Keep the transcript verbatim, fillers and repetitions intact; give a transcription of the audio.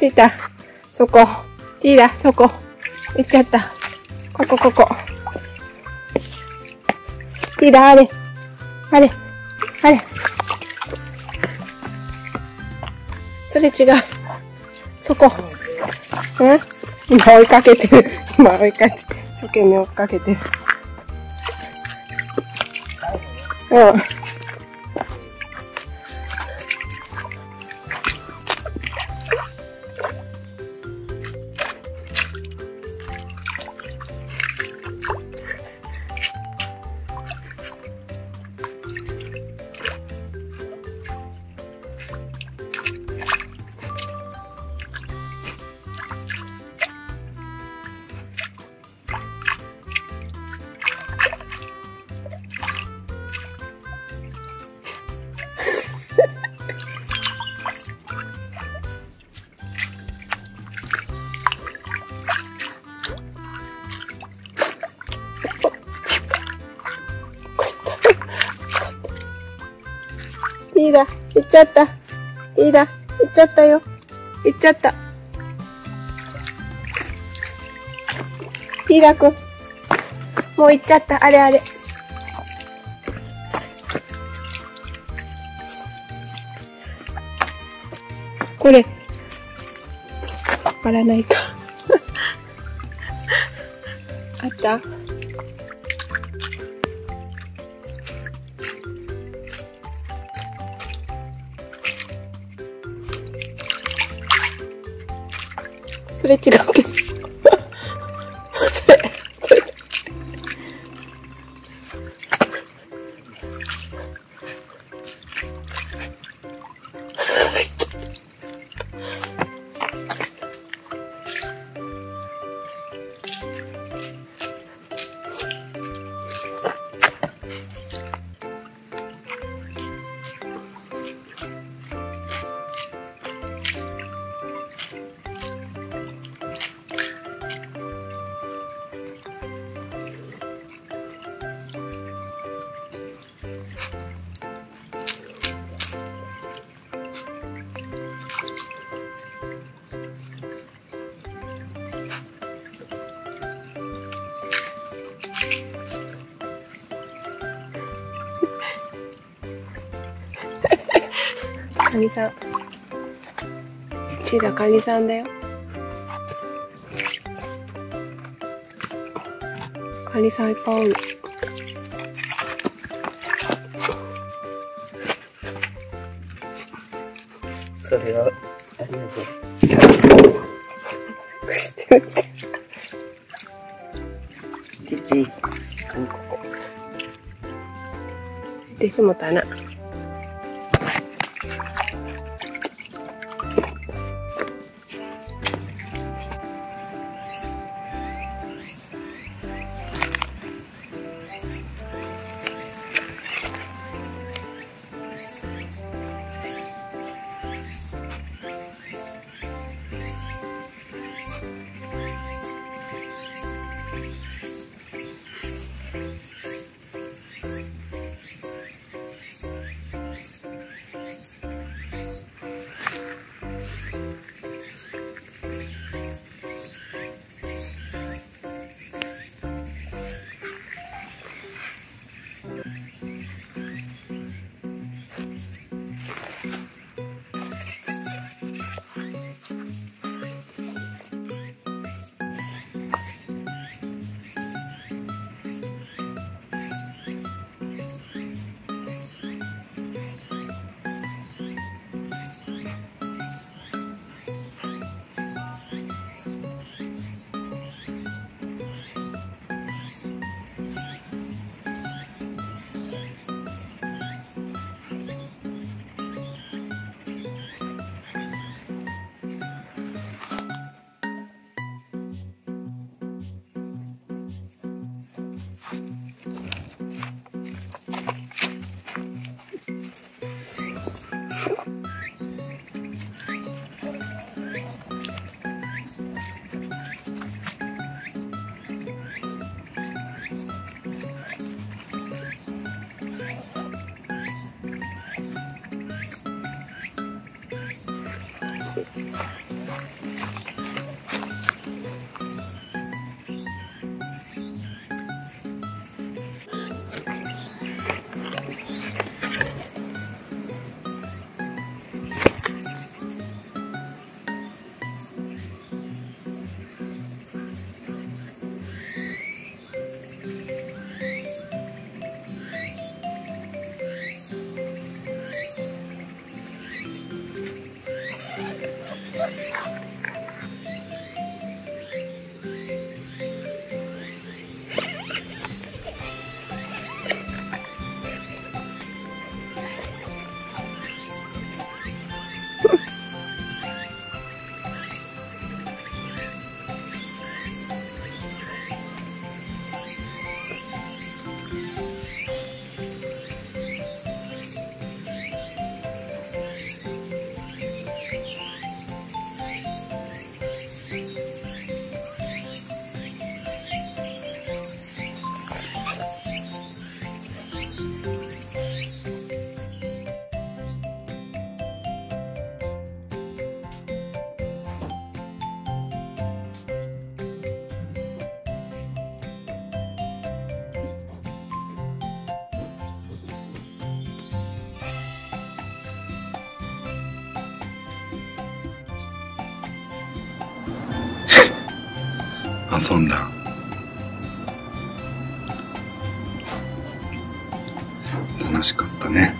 出た。そこ。ティーラ、そこ。行っちゃった。ここ、ここ。ティーラ、あれ。あれ。あれ。それ違う。そこ。うん？今追いかけてる。今追いかけてる。一生懸命追いかけてる。うん。いいだ、行っちゃった。いいだ、行っちゃったよ。行っちゃった。いいだくん。もう行っちゃった。あれあれ。これ。引っ張らないと。あった?それ違うけどそれそれカニさん、シーラカニさんだよ。カニさんいっぱいおる。それはありがとう。ちち、カニここ。でしもたな。遊んだ。楽しかったね。